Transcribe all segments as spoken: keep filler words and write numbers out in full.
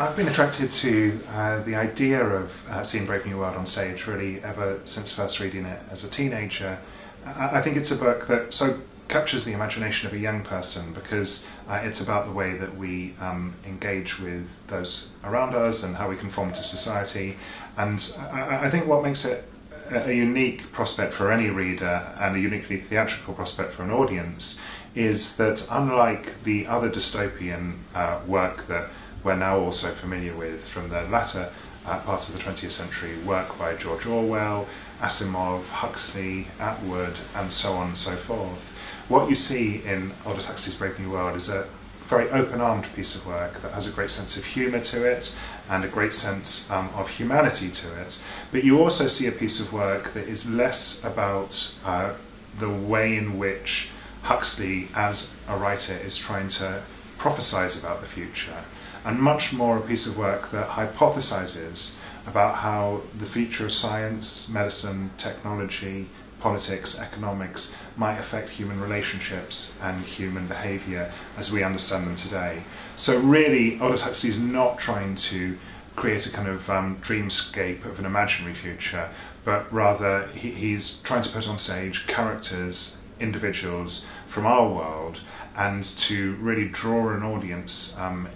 I've been attracted to uh, the idea of uh, seeing Brave New World on stage really ever since first reading it as a teenager. I, I think it's a book that so captures the imagination of a young person because uh, it's about the way that we um, engage with those around us and how we conform to society. And I, I think what makes it a unique prospect for any reader and a uniquely theatrical prospect for an audience is that, unlike the other dystopian uh, work that we're now also familiar with from the latter uh, part of the twentieth century, work by George Orwell, Asimov, Huxley, Atwood, and so on and so forth, what you see in Aldous Huxley's Brave New World is a very open-armed piece of work that has a great sense of humour to it and a great sense um, of humanity to it. But you also see a piece of work that is less about uh, the way in which Huxley, as a writer, is trying to prophesize about the future, and much more a piece of work that hypothesizes about how the future of science, medicine, technology, politics, economics might affect human relationships and human behaviour as we understand them today. So really, Aldous Huxley is not trying to create a kind of um, dreamscape of an imaginary future, but rather he, he's trying to put on stage characters, individuals from our world, and to really draw an audience um,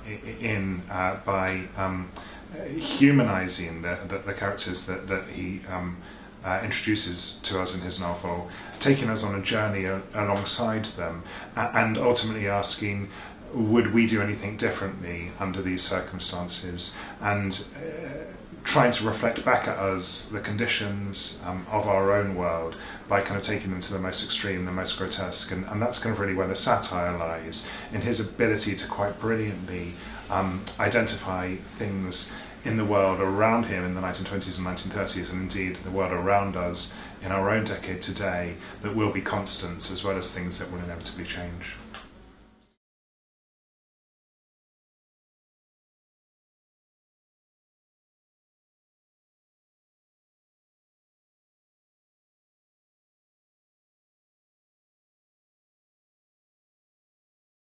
in uh, by um, humanising the, the, the characters that, that he um, Uh, introduces to us in his novel, taking us on a journey a alongside them, uh, and ultimately asking, would we do anything differently under these circumstances, and uh, trying to reflect back at us the conditions um, of our own world by kind of taking them to the most extreme, the most grotesque, and, and that's kind of really where the satire lies, in his ability to quite brilliantly um, identify things in the world around him in the nineteen twenties and nineteen thirties, and indeed the world around us in our own decade today, that will be constants as well as things that will inevitably change.